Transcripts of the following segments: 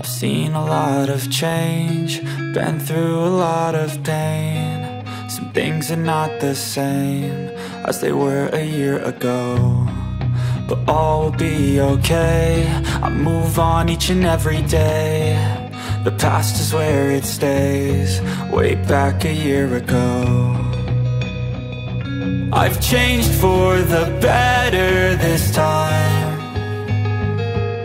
I've seen a lot of change, been through a lot of pain. Some things are not the same as they were a year ago, but all will be okay. I move on each and every day. The past is where it stays, way back a year ago. I've changed for the better this time.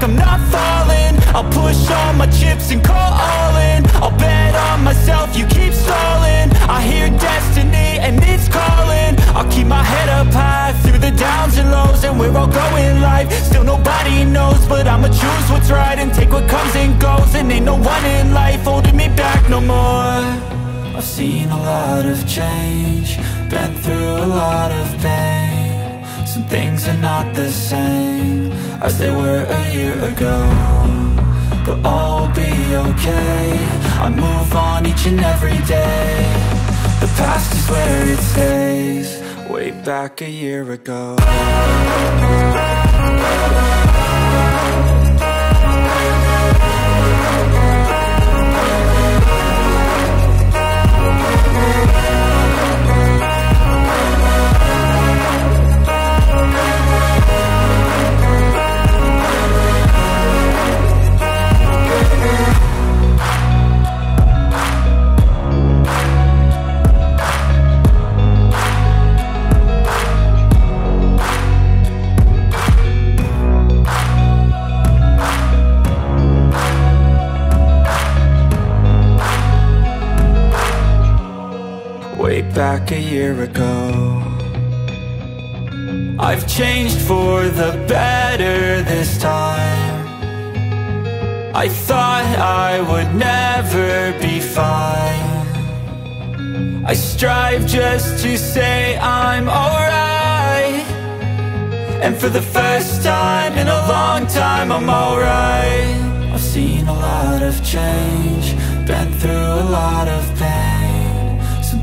I'm not falling, I'll push all my chips and call all in. I'll bet on myself, you keep stalling. I hear destiny and it's calling. I'll keep my head up high through the downs and lows, and where I'll go in life, still nobody knows. But I'ma choose what's right and take what comes and goes, and ain't no one in life holding me back no more. I've seen a lot of change, been through a lot of pain. Some things are not the same as they were a year ago, but all will be okay. I move on each and every day. The past is where it stays, way back a year ago. Back a year ago. I've changed for the better this time. I thought I would never be fine. I strive just to say I'm alright, and for the first time in a long time I'm alright. I've seen a lot of change, been through a lot of pain. Some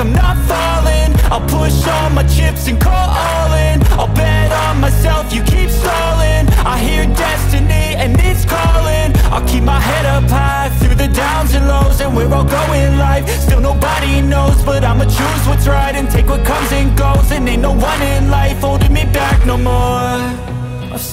I'm not falling, I'll push all my chips and call all in. I'll bet on myself, you keep stalling. I hear destiny and it's calling. I'll keep my head up high through the downs and lows, and where I'll go in life, still nobody knows. But I'ma choose what's right and take what comes and goes, and ain't no one in life holding me back no more. I've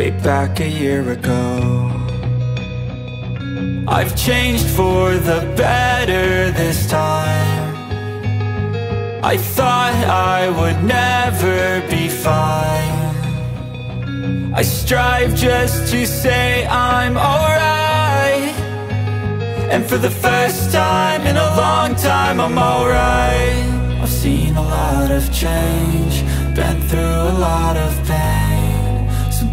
way back a year ago. I've changed for the better this time. I thought I would never be fine. I strive just to say I'm alright, and for the first time in a long time I'm alright. I've seen a lot of change, been through a lot of pain. Some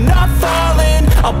I'm not falling, I'll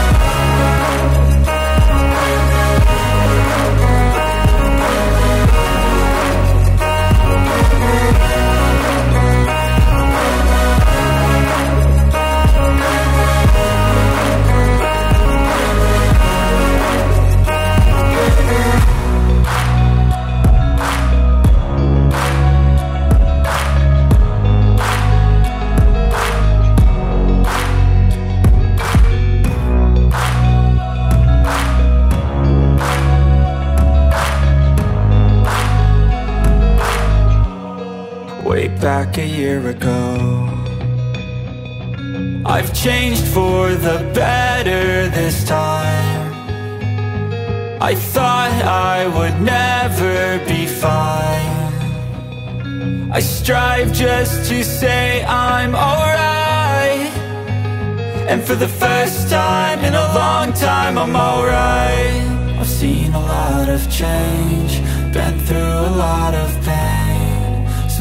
Back a year ago, I've changed for the better this time. I thought I would never be fine. I strive just to say I'm alright, and for the first time in a long time I'm alright. I've seen a lot of change, been through a lot of pain.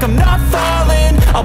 I'm not falling, I'll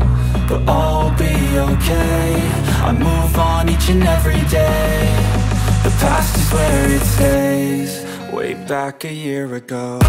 but all will be okay. I move on each and every day. The past is where it stays, way back a year ago.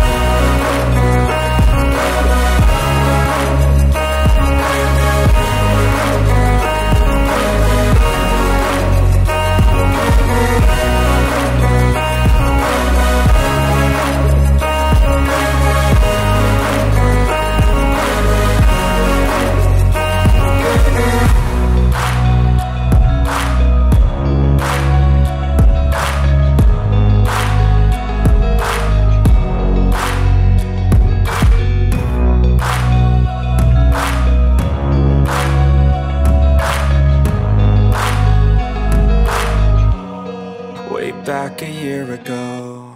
back a year ago.